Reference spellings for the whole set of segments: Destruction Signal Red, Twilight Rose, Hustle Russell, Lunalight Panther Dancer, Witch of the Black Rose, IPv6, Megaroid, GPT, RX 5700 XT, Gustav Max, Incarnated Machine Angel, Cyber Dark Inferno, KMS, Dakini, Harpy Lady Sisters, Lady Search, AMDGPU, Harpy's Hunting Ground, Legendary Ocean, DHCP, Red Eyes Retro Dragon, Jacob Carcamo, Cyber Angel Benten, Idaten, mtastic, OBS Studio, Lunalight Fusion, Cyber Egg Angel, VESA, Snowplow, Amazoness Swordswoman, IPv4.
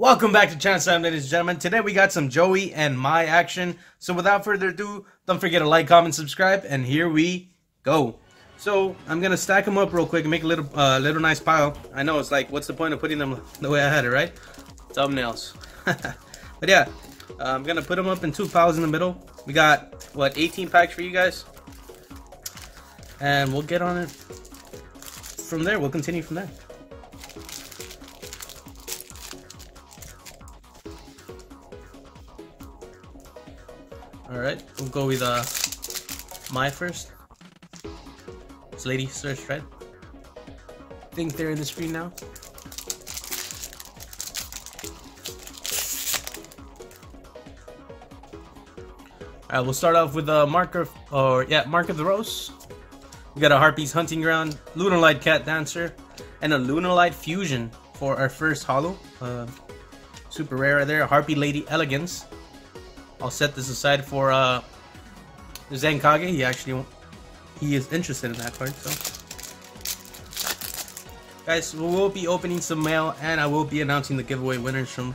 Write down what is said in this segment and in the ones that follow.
Welcome back to Chance Time, ladies and gentlemen. Today we got some Joey and Mai action. So without further ado, don't forget to like, comment, subscribe, and here we go. So I'm gonna stack them up real quick and make a little nice pile. I know it's like, what's the point of putting them the way I had it, right? Thumbnails. But yeah, I'm gonna put them up in two piles in the middle. We got what, 18 packs for you guys, and we'll get on it from there. We'll continue from there. All right, we'll go with Mai first. It's Lady Search, right? I think they're in the screen now. All right, we'll start off with a Mark of the Rose. We got a Harpy's Hunting Ground, Lunalight Cat Dancer, and a Lunalight Fusion for our first holo. Super rare right there. Harpy Lady Elegance. I'll set this aside for Zankage. He is interested in that card. So, guys, we will be opening some mail, and I will be announcing the giveaway winners from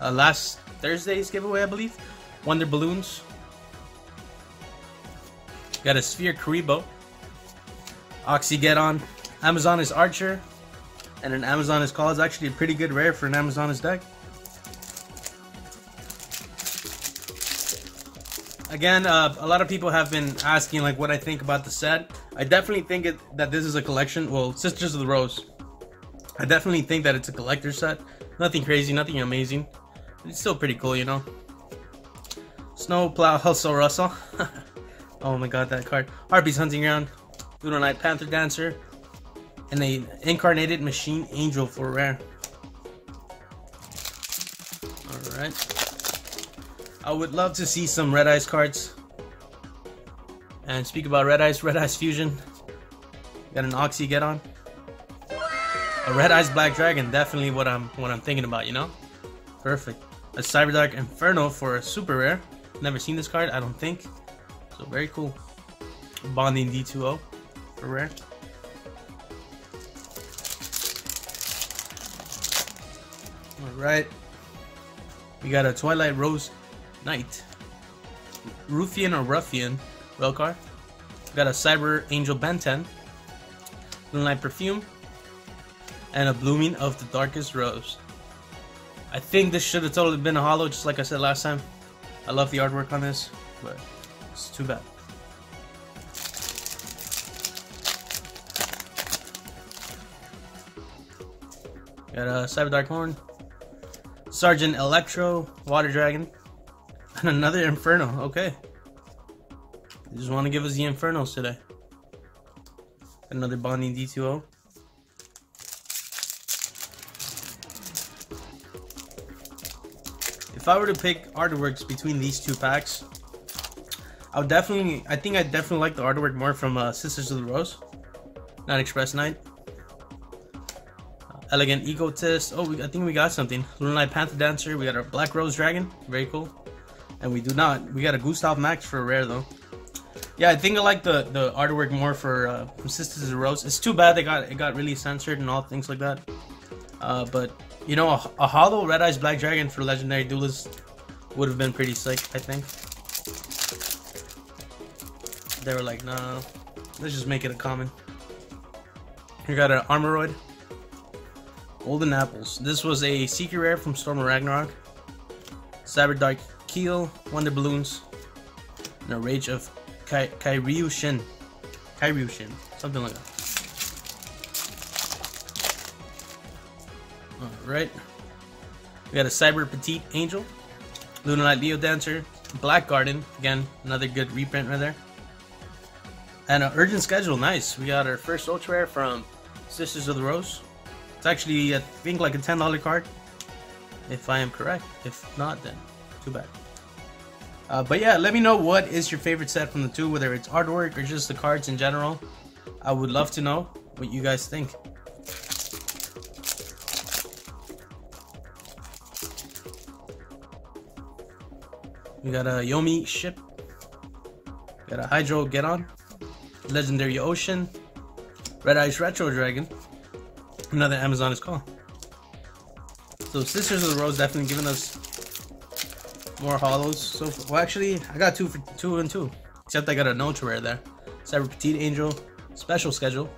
last Thursday's giveaway, I believe. Wonder Balloons. Got a Sphere Kuribo, Oxygeddon, Amazoness Archer, and an Amazoness Call. Is actually a pretty good rare for an Amazoness deck. Again, a lot of people have been asking like what I think about the set. I definitely think that this is a collection. Well, Sisters of the Rose. I definitely think that it's a collector set. Nothing crazy, nothing amazing. But it's still pretty cool, you know. Snowplow, Hustle Russell. Oh my god, that card. Harpy's Hunting Ground, Lunalight Panther Dancer, and a Incarnated Machine Angel for rare. All right. I would love to see some Red-Eyes cards. And speak about Red-Eyes, Red-Eyes Fusion. Got an Oxygeddon. A Red-Eyes Black Dragon, definitely what I'm thinking about, you know? Perfect. A Cyber Dark Inferno for a super rare. Never seen this card, I don't think. So very cool. Bonding D2O for rare. Alright. We got a Twilight Rose. Knight, Ruffian or Ruffian, Railcar. Got a Cyber Angel Benten, Lunalight Perfume, and a Blooming of the Darkest Rose. I think this should have totally been a holo, just like I said last time. I love the artwork on this, but it's too bad. Got a Cyber Dark Horn, Sergeant Electro, Water Dragon. And another Inferno, okay. They just want to give us the Infernos today. Another Bonding D2O. If I were to pick artworks between these two packs, I think I definitely like the artwork more from Sisters of the Rose. Not Express Knight. Elegant Egotist. Oh, I think we got something. Lunalight Panther Dancer. We got our Black Rose Dragon. Very cool. And we do not. We got a Gustav Max for a rare though. Yeah, I think I like the artwork more for from Sisters of the Rose. It's too bad it got really censored and all things like that. But you know, a hollow Red-Eyes Black Dragon for Legendary Duelist would have been pretty sick, I think. They were like, nah, let's just make it a common. We got an Armoroid, Golden Apples. This was a secret rare from Storm of Ragnarok. Cyber Dark. Keel, Wonder Balloons, and a Rage of Kairyushin. Kairyushin, something like that. Alright. We got a Cyber Petite Angel, Lunalight Leo Dancer, Black Garden, again, another good reprint right there. And an Urgent Schedule, nice. We got our first Ultra Rare from Sisters of the Rose. It's actually, I think, like a $10 card, if I am correct. If not, then too bad. But yeah, let me know what is your favorite set from the two, whether it's artwork or just the cards in general. I would love to know what you guys think. We got a Yomi Ship. We got a Hydro Geddon, Legendary Ocean, Red Eyes Retro Dragon, another Amazoness Call. So Sisters of the Rose definitely giving us more hollows. So well, actually, I got two for 2 and 2. Except I got an ultra rare there. Cyber Petite Angel, Special Schedule,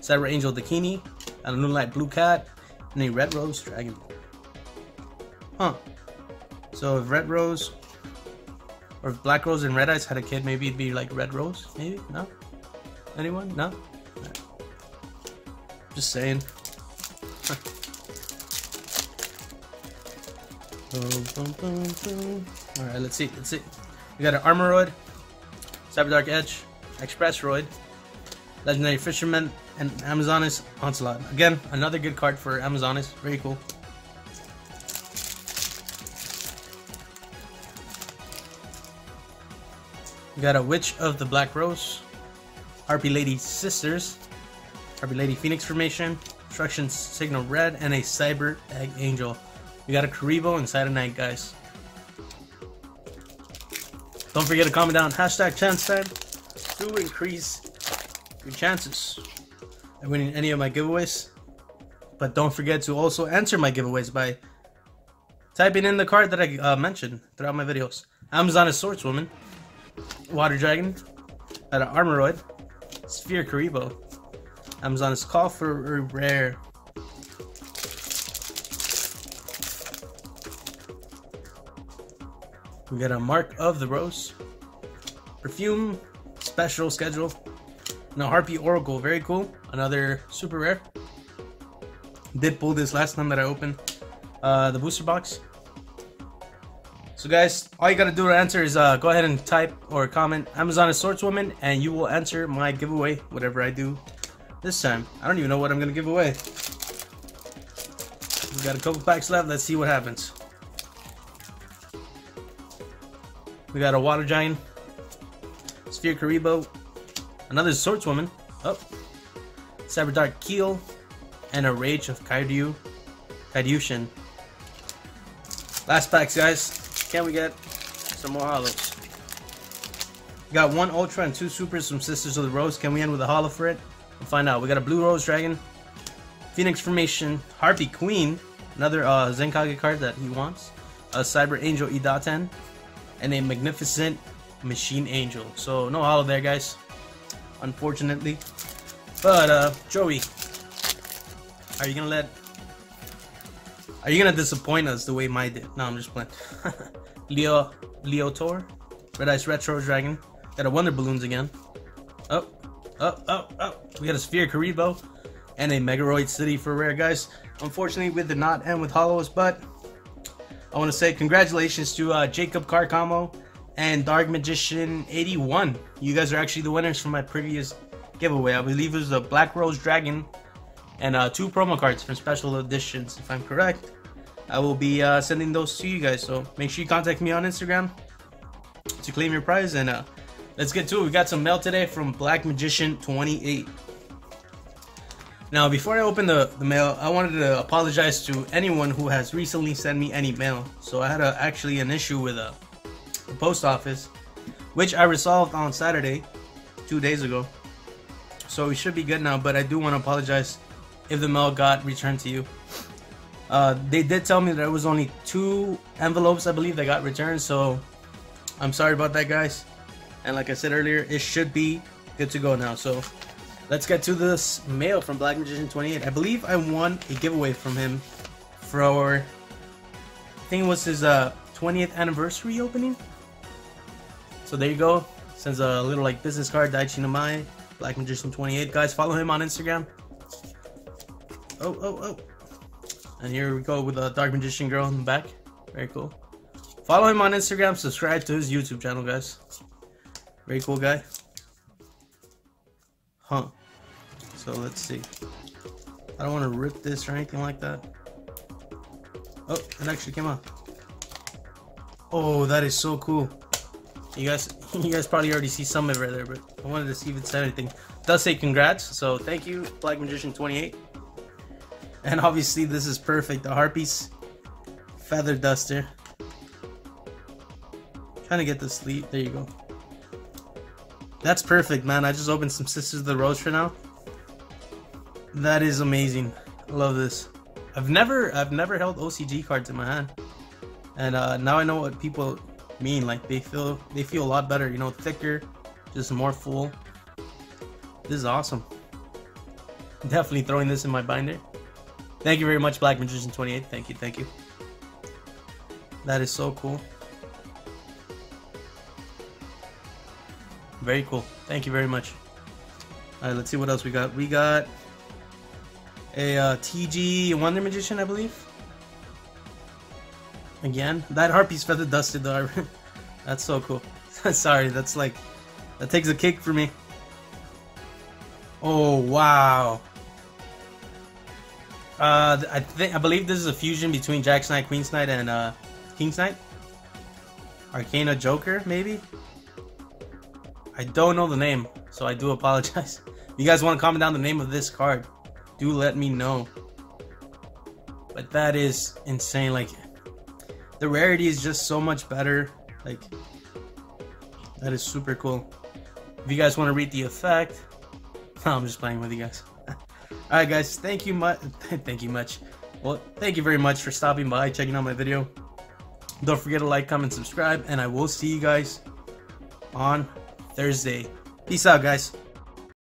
Cyber Angel Dakini, and a Lunalight Blue Cat, and a Red Rose Dragon. Huh. So if Red Rose, or if Black Rose and Red Eyes had a kid, maybe it'd be like Red Rose, maybe? No? Anyone? No? Just saying. Huh. Alright, let's see, let's see. We got an Armoroid, Cyber Dark Edge, Express Roid, Legendary Fisherman, and Amazoness Onslaught. Again, another good card for Amazoness. Very cool. We got a Witch of the Black Rose, Harpy Lady Sisters, Harpy Lady Phoenix Formation, Destruction Signal Red, and a Cyber Egg Angel. We got a Karibo and Cytonite, guys. Don't forget to comment down hashtag Chance Time to increase your chances at winning any of my giveaways. But don't forget to also answer my giveaways by typing in the card that I mentioned throughout my videos. Amazoness Swordswoman, Water Dragon, an Armoroid, Sphere Kuribo, Amazoness Call for a rare. We got a Mark of the Rose, Perfume, Special Schedule, and a Harpy Oracle. Very cool. Another super rare. Did pull this last time that I opened the booster box. So guys, all you gotta do to answer is go ahead and type or comment Amazoness Swordswoman, and you will answer my giveaway, whatever I do this time. I don't even know what I'm gonna give away. We got a couple packs left. Let's see what happens. We got a Water Giant, Sphere Kuribo, another Swordswoman, Cyber Dark Keel, and a Rage of Kairyushin. Last packs, guys. Can we get some more holos? Got one ultra and two supers from Sisters of the Rose. Can we end with a holo for it? We'll find out. We got a Blue Rose Dragon, Phoenix Formation, Harpy Queen, another Zankage card that he wants, a Cyber Angel Idaten, and a Magnificent Machine Angel. So no holo there, guys, unfortunately. But Joey, are you gonna disappoint us the way Mai did? No, I'm just playing. Leo Tor, Red Eyes Retro Dragon. Got a Wonder Balloons again. We got a Sphere Kuribo and a Megaroid City for rare, guys. Unfortunately, we did not end with hollows, but I want to say congratulations to Jacob Carcamo and Dark Magician 81. You guys are actually the winners from my previous giveaway. I believe it was the Black Rose Dragon and 2 promo cards from special editions, if I'm correct. I will be sending those to you guys, so make sure you contact me on Instagram to claim your prize. And let's get to it. We got some mail today from Black Magician 28. Now, before I open the mail, I wanted to apologize to anyone who has recently sent me any mail. So I had actually an issue with the post office, which I resolved on Saturday, 2 days ago. So we should be good now, but I do want to apologize if the mail got returned to you. They did tell me that it was only 2 envelopes, I believe, that got returned, so I'm sorry about that, guys. And like I said earlier, it should be good to go now. So let's get to this mail from Black Magician 28. I believe I won a giveaway from him for, I think it was his 20th anniversary opening. So there you go. Sends a little like business card, Daichi Namai, Black Magician 28. Guys, follow him on Instagram. And here we go with a Dark Magician girl in the back. Very cool. Follow him on Instagram. Subscribe to his YouTube channel, guys. Very cool guy. Huh. So let's see. I don't want to rip this or anything like that. Oh, it actually came out. Oh, that is so cool. You guys probably already see some of it right there, but I wanted to see if it said anything. It does say congrats. So thank you, Black Magician 28. And obviously this is perfect, the Harpy's Feather Duster. I'm trying to get the sleeve, there you go. That's perfect, man. I just opened some Sisters of the Rose for now. That is amazing. I love this. I've never held OCG cards in my hand, and now I know what people mean. Like they feel a lot better, you know, thicker, just more full. This is awesome. Definitely throwing this in my binder. Thank you very much, Black Magician 28. Thank you, thank you. That is so cool. Very cool. Thank you very much. All right, let's see what else we got. We got a TG Wonder Magician, I believe. Again, that Harpy's feather dusted though. That's so cool. Sorry, that's like, that takes a kick for me. Oh wow. I believe this is a fusion between Jack's Knight, Queen's Knight, and King's Knight. Arcana Joker, maybe? I don't know the name, so I do apologize. If you guys want to comment down the name of this card, do let me know. But that is insane. Like, the rarity is just so much better. Like, that is super cool. If you guys want to read the effect, no, I'm just playing with you guys. All right, guys, thank you much. Thank you much. Well, thank you very much for stopping by, checking out my video. Don't forget to like, comment, subscribe, and I will see you guys on Thursday. Peace out, guys.